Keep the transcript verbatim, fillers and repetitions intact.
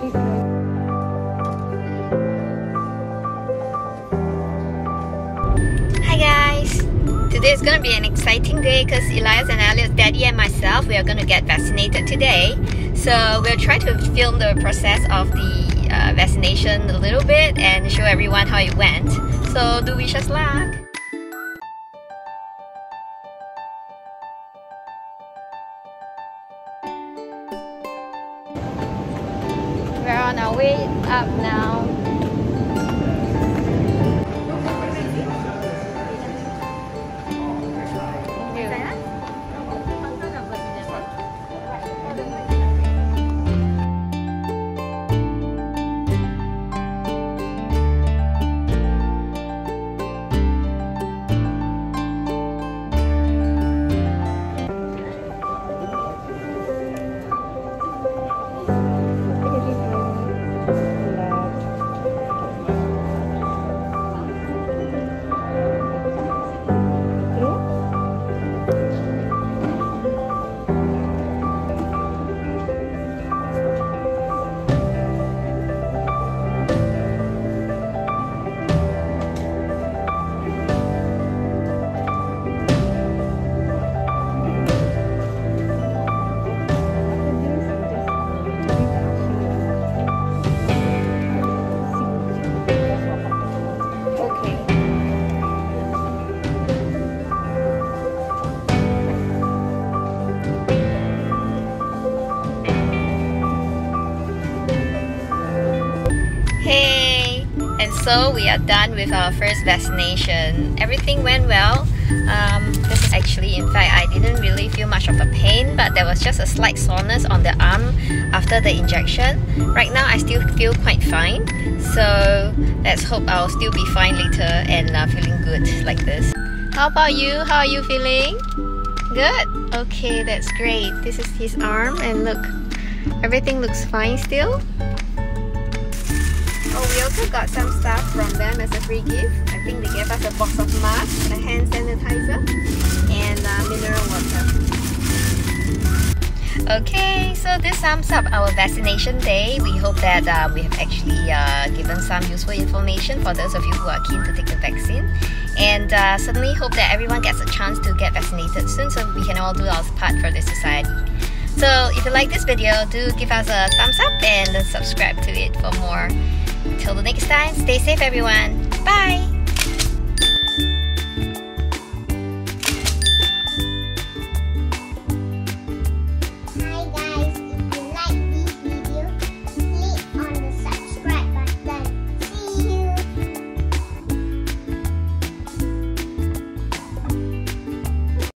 really good. Hi guys! Today is gonna be an exciting day because Elias and Elliot's daddy and myself, we are gonna get vaccinated today. So we'll try to film the process of the uh, vaccination a little bit and show everyone how it went. So do wish us luck! We're on our way up now. So we are done with our first vaccination. Everything went well. Um, this is actually, in fact, I didn't really feel much of a pain, but there was just a slight soreness on the arm after the injection. Right now, I still feel quite fine. So let's hope I'll still be fine later and uh, feeling good like this. How about you? How are you feeling? Good? Okay, that's great. This is his arm and look, everything looks fine still. Oh, we also got some stuff from them as a free gift. I think they gave us a box of masks, a hand sanitizer, and uh, mineral water. Okay, so this sums up our vaccination day. We hope that uh, we have actually uh, given some useful information for those of you who are keen to take the vaccine. And uh, certainly hope that everyone gets a chance to get vaccinated soon so we can all do our part for the society. So if you like this video, do give us a thumbs up and subscribe to it for more. Till the next time, stay safe everyone. Bye!